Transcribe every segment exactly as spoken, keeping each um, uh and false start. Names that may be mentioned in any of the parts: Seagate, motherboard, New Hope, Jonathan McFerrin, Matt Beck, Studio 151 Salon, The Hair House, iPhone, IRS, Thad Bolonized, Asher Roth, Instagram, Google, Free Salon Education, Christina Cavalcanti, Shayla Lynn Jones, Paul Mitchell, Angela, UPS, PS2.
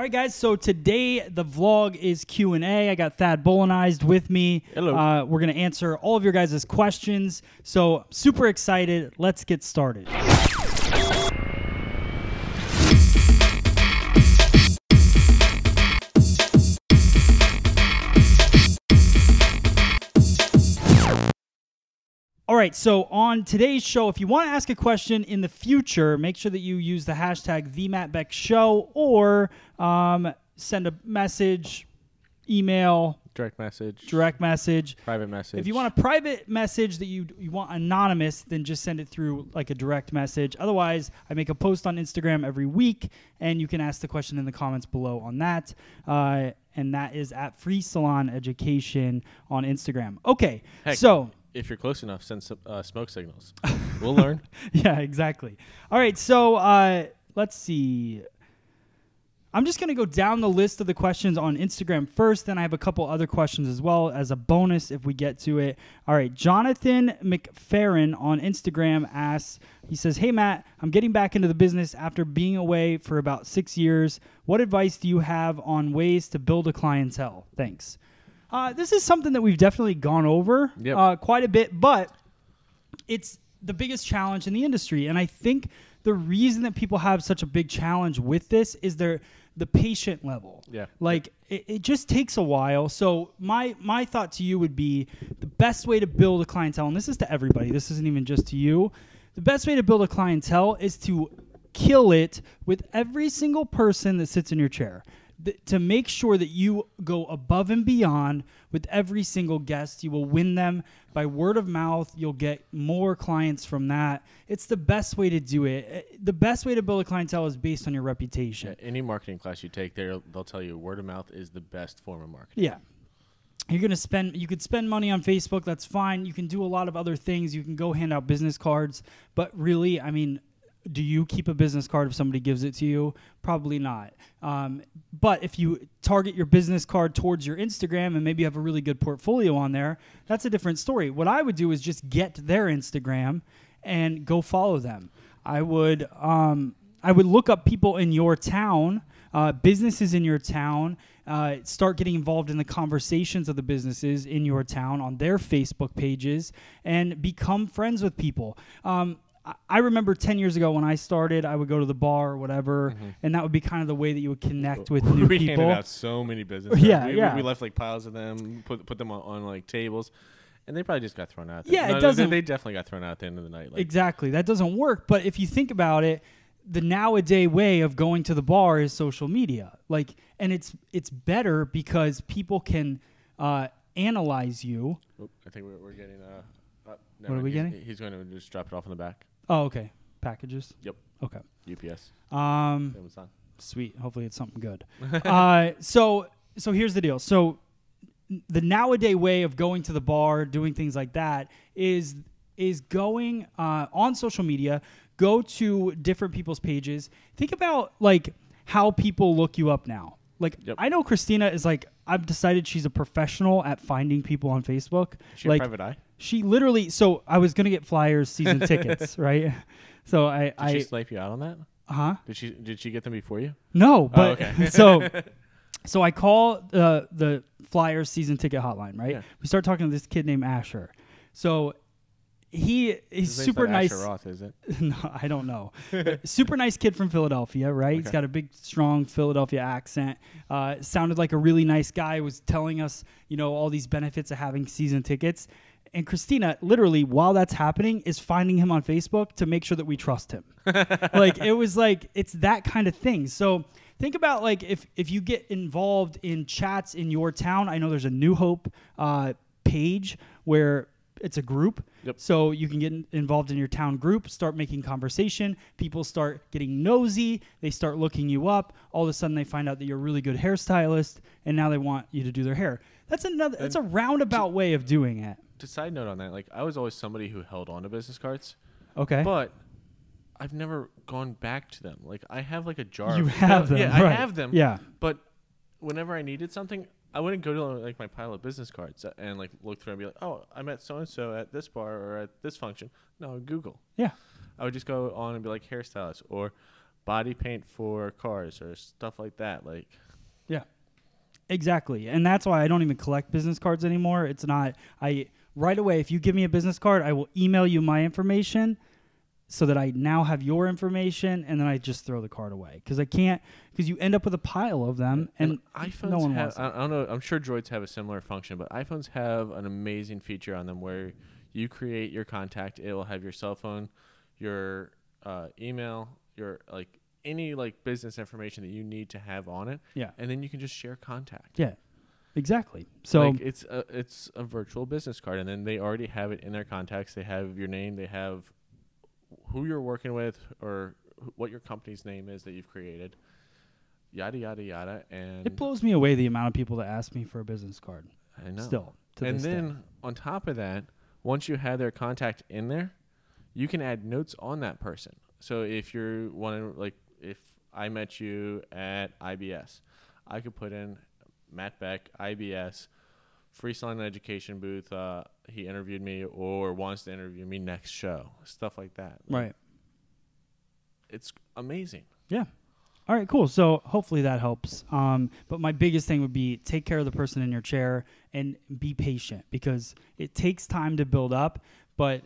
All right, guys, so today the vlog is Q and A. I got Thad Bolonized with me. Hello. Uh, we're going to answer all of your guys' questions. So super excited. Let's get started. All right, so on today's show, if you want to ask a question in the future, make sure that you use the hashtag The Matt Beck Show or um, send a message, email, direct message, direct message, private message. If you want a private message that you you want anonymous, then just send it through like a direct message. Otherwise, I make a post on Instagram every week, and you can ask the question in the comments below on that. Uh, and that is at Free Salon Education on Instagram. Okay, Heck. so. If you're close enough, send some, uh, smoke signals. We'll learn. Yeah, exactly. All right, so uh, let's see. I'm just going to go down the list of the questions on Instagram first, then I have a couple other questions as well as a bonus if we get to it. All right, Jonathan McFerrin on Instagram asks, he says, "Hey, Matt, I'm getting back into the business after being away for about six years. What advice do you have on ways to build a clientele? Thanks." Uh, this is something that we've definitely gone over yep. uh, quite a bit, but it's the biggest challenge in the industry. And I think the reason that people have such a big challenge with this is they're the patient level. Yeah. Like it, it just takes a while. So my, my thought to you would be the best way to build a clientele, and this is to everybody, this isn't even just to you. The best way to build a clientele is to kill it with every single person that sits in your chair. Th to make sure that you go above and beyond with every single guest. You will win them by word of mouth. You'll get more clients from that. It's the best way to do it. The best way to build a clientele is based on your reputation. Yeah, any marketing class you take, they'll, they'll tell you word of mouth is the best form of marketing. Yeah. You're going to spend, you could spend money on Facebook. That's fine. You can do a lot of other things. You can go hand out business cards, but really, I mean, do you keep a business card if somebody gives it to you? Probably not. Um, but if you target your business card towards your Instagram and maybe you have a really good portfolio on there, that's a different story. What I would do is just get their Instagram and go follow them. I would, um, I would look up people in your town, uh, businesses in your town, uh, start getting involved in the conversations of the businesses in your town on their Facebook pages and become friends with people. Um, I remember ten years ago when I started, I would go to the bar or whatever, mm-hmm. and that would be kind of the way that you would connect with new we people. We handed out so many businesses. Yeah, we, yeah. We left like piles of them, put put them on, on like tables, and they probably just got thrown out. There. Yeah, no, it doesn't. They definitely got thrown out at the end of the night. Like, exactly. That doesn't work. But if you think about it, the nowadays way of going to the bar is social media. Like, and it's it's better because people can uh, analyze you. Oop, I think we're, we're getting. Uh, uh, no, what are we he's, getting? He's going to just drop it off in the back. Oh, okay. Packages? Yep. Okay. U P S. Um, Amazon. Sweet. Hopefully it's something good. uh, so so here's the deal. So the nowadays way of going to the bar, doing things like that, is, is going uh, on social media, go to different people's pages. Think about like how people look you up now. Like, yep. I know Christina is like, I've decided she's a professional at finding people on Facebook. Is she like, a private eye? She literally, so I was going to get flyers, season tickets, right? So I, did I, she snipe you out on that? Uh-huh. Did she, did she get them before you? No, but oh, okay. so, so I call uh, the flyers season ticket hotline, right? Yeah. We start talking to this kid named Asher. So he is super nice. Asher Roth, is it? No, I don't know. Super nice kid from Philadelphia, right? Okay. He's got a big, strong Philadelphia accent. Uh, sounded like a really nice guy. Was telling us, you know, all these benefits of having season tickets. And Christina, literally, while that's happening, is finding him on Facebook to make sure that we trust him. Like, it was like, it's that kind of thing. So think about, like, if, if you get involved in chats in your town, I know there's a New Hope uh, page where it's a group. Yep. So you can get in involved in your town group, start making conversation. People start getting nosy. They start looking you up. All of a sudden, they find out that you're a really good hairstylist, and now they want you to do their hair. That's another. That's a roundabout way of doing it. To side note on that, like I was always somebody who held on to business cards. Okay. But I've never gone back to them. Like I have like a jar. You have them. Yeah, right. I have them. Yeah. But whenever I needed something, I wouldn't go to like my pile of business cards and like look through and be like, oh, I met so and so at this bar or at this function. No, Google. Yeah. I would just go on and be like hairstylist or body paint for cars or stuff like that. Like, yeah, exactly. And that's why I don't even collect business cards anymore. It's not, I right away, if you give me a business card, I will email you my information so that I now have your information, and then I just throw the card away. Cause I can't, cause you end up with a pile of them, and, and iPhones no one have, wants them. I don't know. I'm sure Droids have a similar function, but iPhones have an amazing feature on them where you create your contact. It will have your cell phone, your uh, email, your like any like business information that you need to have on it. Yeah. And then you can just share contact. Yeah, exactly. So like it's a, it's a virtual business card, and then they already have it in their contacts. They have your name. They have who you're working with or wh- what your company's name is that you've created. Yada, yada, yada. And it blows me away the amount of people that ask me for a business card. I know. Still. To and this then day. On top of that, once you have their contact in there, you can add notes on that person. So if you're wanting, like, if I met you at I B S, I could put in Matt Beck, I B S, Free Salon Education booth. Uh, he interviewed me or wants to interview me next show. Stuff like that. Like, right. It's amazing. Yeah. All right, cool. So hopefully that helps. Um, but my biggest thing would be take care of the person in your chair and be patient, because it takes time to build up. But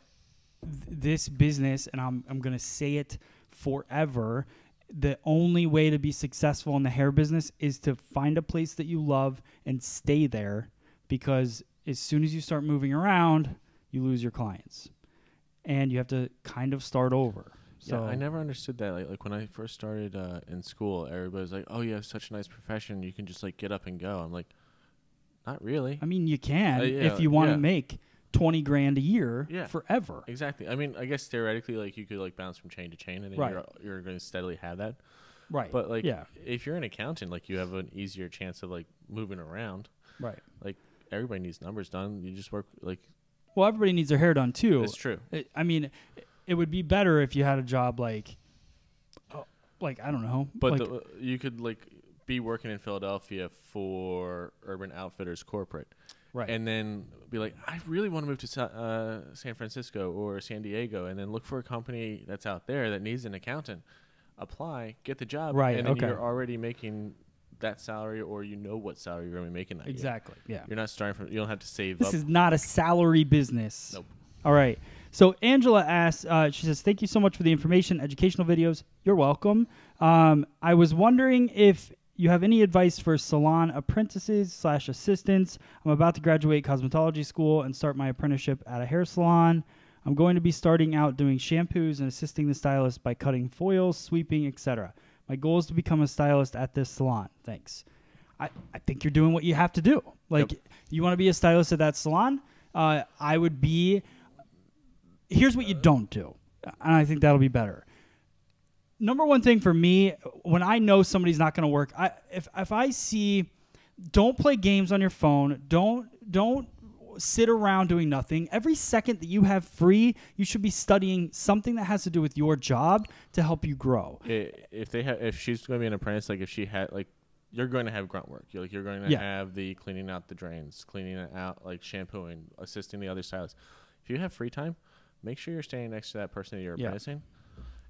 th- this business, and I'm I'm going to say it forever, the only way to be successful in the hair business is to find a place that you love and stay there, because as soon as you start moving around, you lose your clients and you have to kind of start over. So yeah, I never understood that. Like, like when I first started uh, in school, everybody was like, "Oh, you have such a nice profession. You can just like get up and go." I'm like, "Not really." I mean, you can uh, yeah, if you want to yeah. make twenty grand a year yeah. forever. Exactly. I mean, I guess theoretically, like you could like bounce from chain to chain, and then right. you're you're going to steadily have that. Right. But like, yeah. if you're an accountant, like you have an easier chance of like moving around. Right. Like everybody needs numbers done. You just work like. Well, everybody needs their hair done too. It's true. I, I mean. It would be better if you had a job like, uh, like I don't know. But like the, you could like be working in Philadelphia for Urban Outfitters Corporate, right? And then be like, I really want to move to uh, San Francisco or San Diego, and then look for a company that's out there that needs an accountant. Apply, get the job, right? And then okay. you're already making that salary, or you know what salary you're going to be making that exactly. year. Yeah, you're not starting from. You don't have to save. This up. is not a salary business. Nope. All right. So Angela asks, uh, she says, thank you so much for the information, educational videos. You're welcome. Um, I was wondering if you have any advice for salon apprentices slash assistants. I'm about to graduate cosmetology school and start my apprenticeship at a hair salon. I'm going to be starting out doing shampoos and assisting the stylist by cutting foils, sweeping, et cetera. My goal is to become a stylist at this salon. Thanks. I, I think you're doing what you have to do. Like, yep. you want to be a stylist at that salon? Uh, I would be... Here's what you don't do, and I think that'll be better. Number one thing for me, when I know somebody's not going to work, I, if if I see, don't play games on your phone. Don't don't sit around doing nothing. Every second that you have free, you should be studying something that has to do with your job to help you grow. If they have, if she's going to be an apprentice, like if she had, like you're going to have grunt work. You're like you're going to yeah. have the cleaning out the drains, cleaning it out, like shampooing, assisting the other stylists. If you have free time, make sure you're standing next to that person that you're yeah. apprenticing.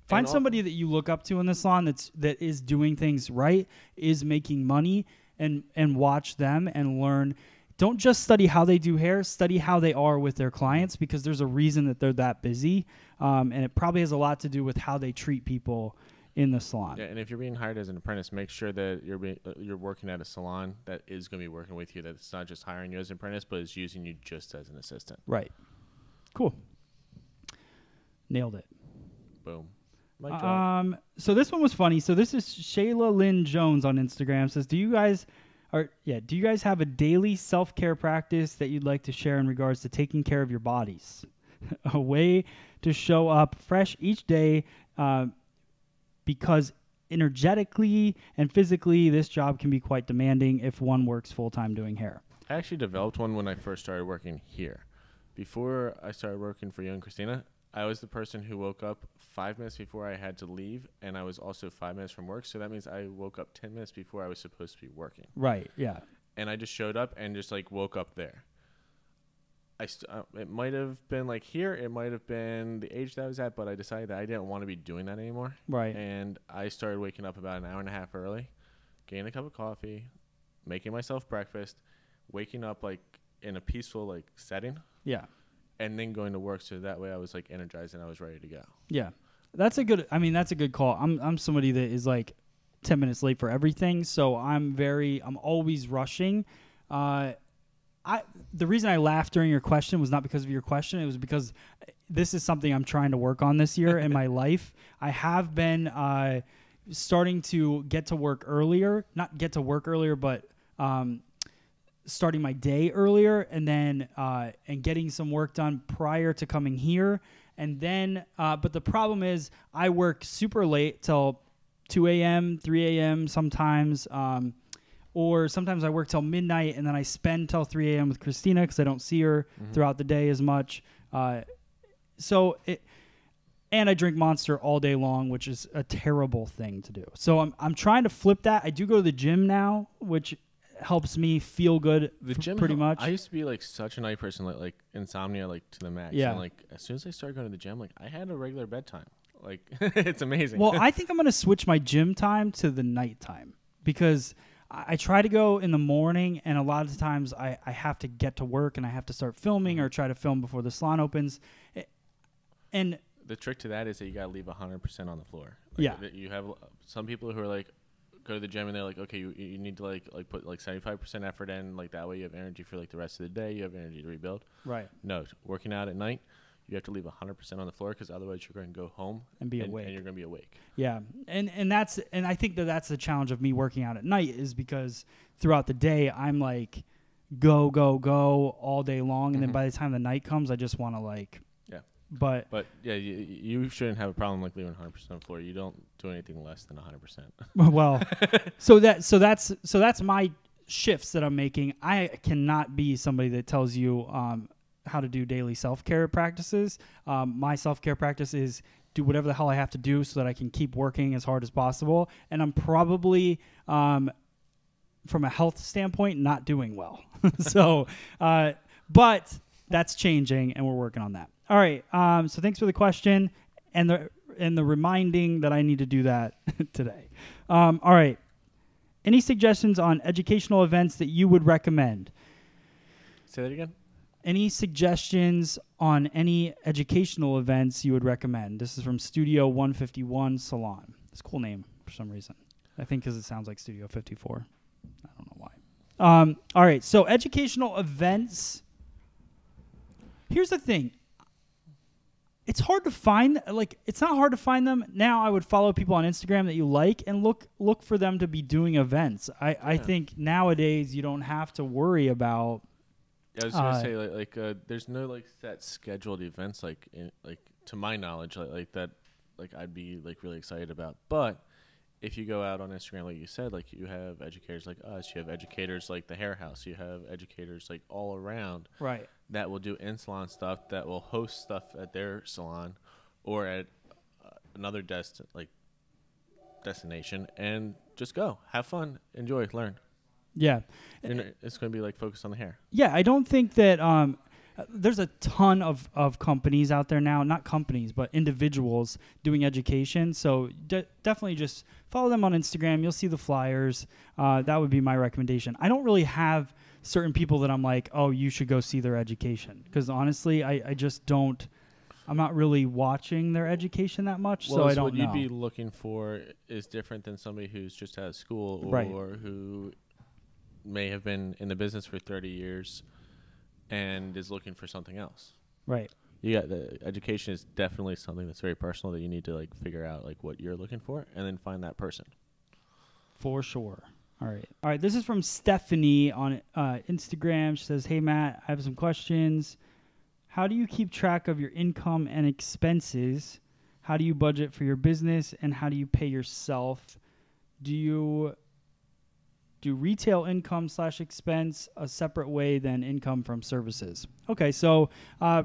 Find somebody that you look up to in the salon that's that is doing things right, is making money, and and watch them and learn. Don't just study how they do hair. Study how they are with their clients, because there's a reason that they're that busy, um, and it probably has a lot to do with how they treat people in the salon. Yeah, and if you're being hired as an apprentice, make sure that you're be, uh, you're working at a salon that is going to be working with you. That it's not just hiring you as an apprentice, but is using you just as an assistant. Right. Cool. Nailed it. Boom. Um, so this one was funny. So this is Shayla Lynn Jones on Instagram. Says, do you guys are yeah, do you guys have a daily self-care practice that you'd like to share in regards to taking care of your bodies? A way to show up fresh each day, uh, because energetically and physically this job can be quite demanding if one works full-time doing hair. I actually developed one when I first started working here. Before I started working for you and Christina, I was the person who woke up five minutes before I had to leave, and I was also five minutes from work. So that means I woke up ten minutes before I was supposed to be working. Right, yeah. And I just showed up and just, like, woke up there. I st uh, it might have been like here, it might have been the age that I was at, but I decided that I didn't want to be doing that anymore. Right. And I started waking up about an hour and a half early, getting a cup of coffee, making myself breakfast, waking up like in a peaceful like setting. Yeah. And then going to work, so that way I was like energized and I was ready to go. Yeah. That's a good, I mean, that's a good call. I'm I'm somebody that is like ten minutes late for everything, so I'm very I'm always rushing. Uh I, the reason I laughed during your question was not because of your question. It was because this is something I'm trying to work on this year in my life. I have been uh, starting to get to work earlier, not get to work earlier, but um, starting my day earlier, and then uh, and getting some work done prior to coming here. And then, uh, but the problem is I work super late till two A M, three A M sometimes. Um, Or sometimes I work till midnight and then I spend till three A M with Christina because I don't see her mm-hmm. throughout the day as much. Uh, so, it, and I drink Monster all day long, which is a terrible thing to do. So I'm I'm trying to flip that. I do go to the gym now, which helps me feel good. The gym, pretty much. I used to be like such a night person, like, like insomnia, like to the max. Yeah. And, like as soon as I started going to the gym, like I had a regular bedtime. Like it's amazing. Well, I think I'm gonna switch my gym time to the nighttime because I try to go in the morning, and a lot of the times I, I have to get to work and I have to start filming or try to film before the salon opens. And the trick to that is that you got to leave one hundred percent on the floor. Like yeah. You have some people who are like, go to the gym and they're like, okay, you, you need to like, like put like seventy-five percent effort in. Like that way you have energy for like the rest of the day. You have energy to rebuild. Right. No, working out at night, you have to leave one hundred percent on the floor because otherwise you're going to go home and be and, awake. And you're going to be awake. Yeah. And and that's and I think that that's the challenge of me working out at night is because throughout the day I'm like go go go all day long and mm-hmm. then by the time the night comes I just want to like yeah. But But yeah, you, you shouldn't have a problem like leaving one hundred percent on the floor. You don't do anything less than one hundred percent. Well, so that so that's so that's my shifts that I'm making. I cannot be somebody that tells you um how to do daily self-care practices. Um, my self-care practice is do whatever the hell I have to do so that I can keep working as hard as possible. And I'm probably, um, from a health standpoint, not doing well. so, uh, but that's changing and we're working on that. All right. Um, so thanks for the question and the, and the reminding that I need to do that today. Um, all right. Any suggestions on educational events that you would recommend? Say that again. Any suggestions on any educational events you would recommend? This is from Studio one fifty-one Salon. It's a cool name for some reason. I think because it sounds like Studio fifty-four. I don't know why. Um, all right, so educational events. Here's the thing. It's hard to find, like, it's not hard to find them. Now I would follow people on Instagram that you like and look look for them to be doing events. I, yeah. I think nowadays you don't have to worry about... I was gonna uh, say like, like uh, there's no like set scheduled events like in, like to my knowledge like, like that like I'd be like really excited about. But if you go out on Instagram like you said, like you have educators like us, you have educators like the Hair House, you have educators like all around, right? That will do in salon stuff, that will host stuff at their salon or at uh, another dest like destination, and just go have fun, enjoy, learn. Yeah. And it's going to be like focused on the hair. Yeah. I don't think that um, there's a ton of, of companies out there now, not companies, but individuals doing education. So de definitely just follow them on Instagram. You'll see the flyers. Uh, that would be my recommendation. I don't really have certain people that I'm like, oh, you should go see their education. Because honestly, I, I just don't. I'm not really watching their education that much, well, so I don't what know. What you'd be looking for is different than somebody who's just out of school or, right. or who... may have been in the business for thirty years and is looking for something else. Right. You got the education is definitely something that's very personal that you need to like figure out like what you're looking for and then find that person. For sure. All right. All right. This is from Stephanie on uh, Instagram. She says, hey Matt, I have some questions. How do you keep track of your income and expenses? How do you budget for your business and how do you pay yourself? Do you do retail income slash expense a separate way than income from services? Okay, so uh,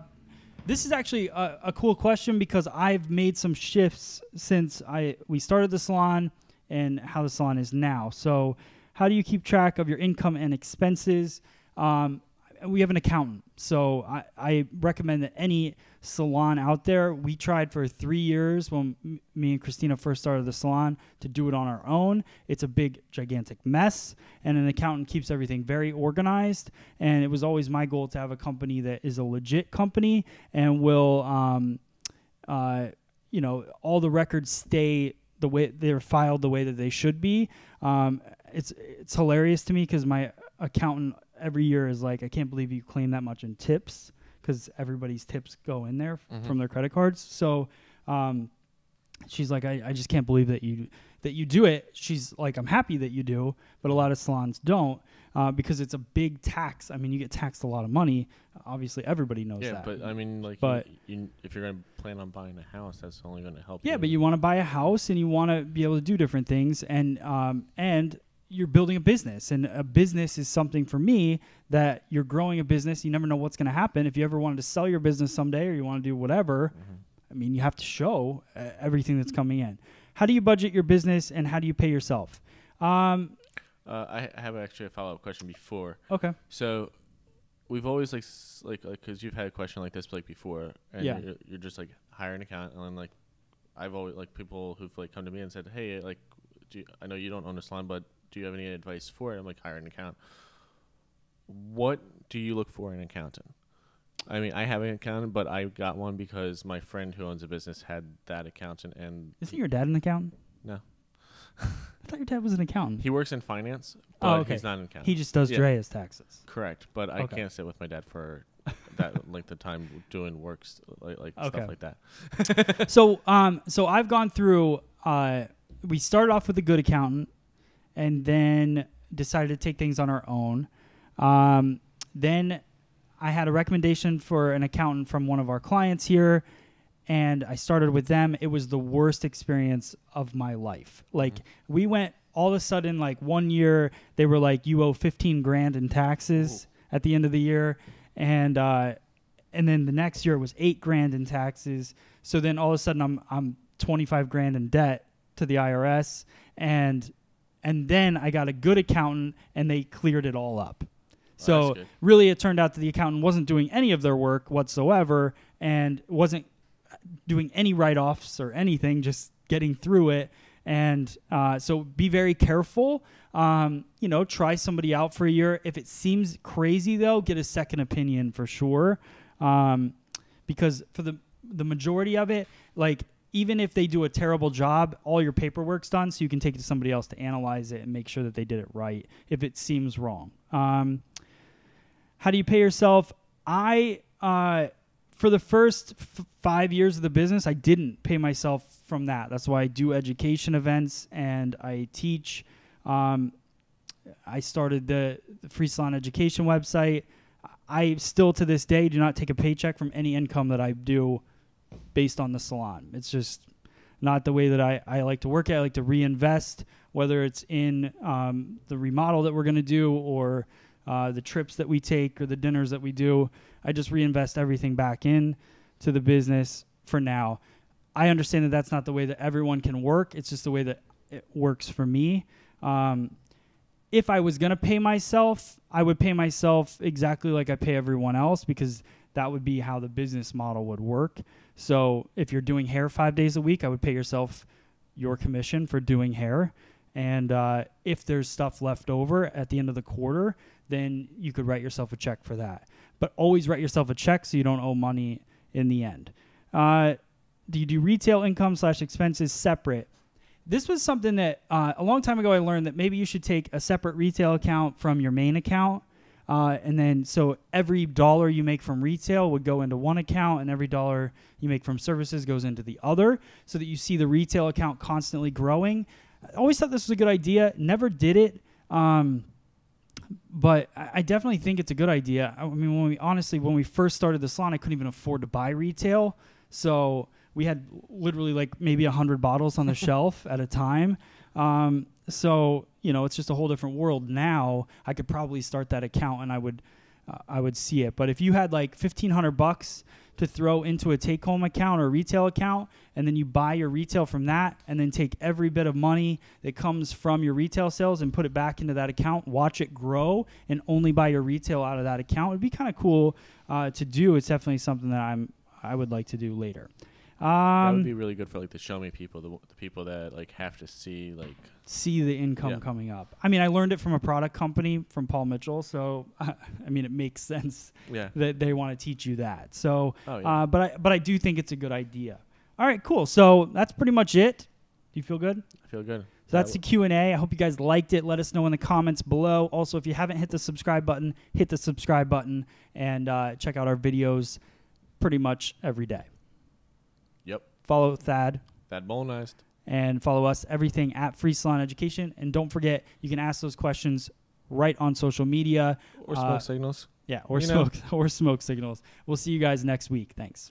this is actually a, a cool question because I've made some shifts since I we started the salon and how the salon is now. So how do you keep track of your income and expenses? Um, we have an accountant. So I, I recommend that any salon out there, we tried for three years when m me and Christina first started the salon to do it on our own. It's a big, gigantic mess. And an accountant keeps everything very organized. And it was always my goal to have a company that is a legit company and will, um, uh, you know, all the records stay the way they're filed, the way that they should be. Um, it's, it's hilarious to me because my accountant every year is like, I can't believe you claim that much in tips, because everybody's tips go in there mm-hmm. from their credit cards. So um, she's like, I, I just can't believe that you that you do it. She's like, I'm happy that you do, but a lot of salons don't uh, because it's a big tax. I mean, you get taxed a lot of money. Obviously, everybody knows yeah, that. Yeah, but I mean, like, but you, you, if you're going to plan on buying a house, that's only going to help. Yeah, you. But you want to buy a house and you want to be able to do different things, and um, and. you're building a business, and a business is something for me that you're growing a business. You never know what's going to happen. If you ever wanted to sell your business someday, or you want to do whatever, mm-hmm. I mean, you have to show uh, everything that's coming in. How do you budget your business and how do you pay yourself? Um, uh, I have actually a follow-up question before. Okay. So we've always like, like, like, cause you've had a question like this like before, and yeah. you're, you're just like hire an accountant, and then, like, I've always like people who've like come to me and said, hey, like, do you, I know you don't own a salon, but do you have any advice for it? I'm like, hire an accountant. What do you look for in an accountant? I mean, I have an accountant, but I got one because my friend who owns a business had that accountant. And isn't your dad an accountant? No. I thought your dad was an accountant. He works in finance, but oh, okay. he's not an accountant. He just does yeah. Drea's taxes. Correct, but okay. I can't sit with my dad for that length of time doing works like, like okay. stuff like that. so, um, so I've gone through. Uh, we started off with a good accountant, and then decided to take things on our own. Um, then I had a recommendation for an accountant from one of our clients here, and I started with them. It was the worst experience of my life. Like, mm-hmm. we went all of a sudden, like one year, they were like, you owe fifteen grand in taxes Ooh. At the end of the year. And, uh, and then the next year it was eight grand in taxes. So then all of a sudden I'm, I'm twenty-five grand in debt to the I R S, and And then I got a good accountant, and they cleared it all up. So oh, really, it turned out that the accountant wasn't doing any of their work whatsoever and wasn't doing any write-offs or anything, just getting through it. And uh, so be very careful. Um, you know, try somebody out for a year. If it seems crazy, though, get a second opinion for sure. Um, because for the, the majority of it, like, even if they do a terrible job, all your paperwork's done, so you can take it to somebody else to analyze it and make sure that they did it right if it seems wrong. Um, how do you pay yourself? I, uh, for the first f five years of the business, I didn't pay myself from that. That's why I do education events and I teach. Um, I started the, the Free Salon Education website. I still, to this day, do not take a paycheck from any income that I do based on the salon. It's just not the way that I, I like to work at. I like to reinvest, whether it's in um, the remodel that we're going to do, or uh, the trips that we take, or the dinners that we do. I just reinvest everything back in to the business for now. I understand that that's not the way that everyone can work. It's just the way that it works for me. Um, if I was going to pay myself, I would pay myself exactly like I pay everyone else, because that would be how the business model would work. So if you're doing hair five days a week, I would pay yourself your commission for doing hair. And uh, if there's stuff left over at the end of the quarter, then you could write yourself a check for that. But always write yourself a check so you don't owe money in the end. Uh, do you do retail income slash expenses separate? This was something that uh, a long time ago I learned that maybe you should take a separate retail account from your main account. Uh, and then so every dollar you make from retail would go into one account, and every dollar you make from services goes into the other, so that you see the retail account constantly growing. I always thought this was a good idea. Never did it. Um, but I, I definitely think it's a good idea. I mean, when we, honestly, when we first started the salon, I couldn't even afford to buy retail. So we had literally like maybe a hundred bottles on the shelf at a time. Um, so, you know, it's just a whole different world now. I could probably start that account and I would, uh, I would see it. But if you had like fifteen hundred bucks to throw into a take-home account or a retail account, and then you buy your retail from that, and then take every bit of money that comes from your retail sales and put it back into that account, watch it grow, and only buy your retail out of that account. It would be kind of cool uh, to do. It's definitely something that I'm, I would like to do later. Um, that would be really good for like the show me people, the, the people that like have to see like see the income yeah. coming up. I mean, I learned it from a product company, from Paul Mitchell, so uh, I mean it makes sense yeah. that they want to teach you that. So, oh, yeah. uh, but I but I do think it's a good idea. All right, cool. So that's pretty much it. Do you feel good? I feel good. So that's the Q and A. I hope you guys liked it. Let us know in the comments below. Also, if you haven't hit the subscribe button, hit the subscribe button and uh, check out our videos pretty much every day. Follow Thad. Thad Bolonized. And follow us, everything at Free Salon Education. And don't forget, you can ask those questions right on social media. Or smoke uh, signals. Yeah, or smoke, or smoke signals. We'll see you guys next week. Thanks.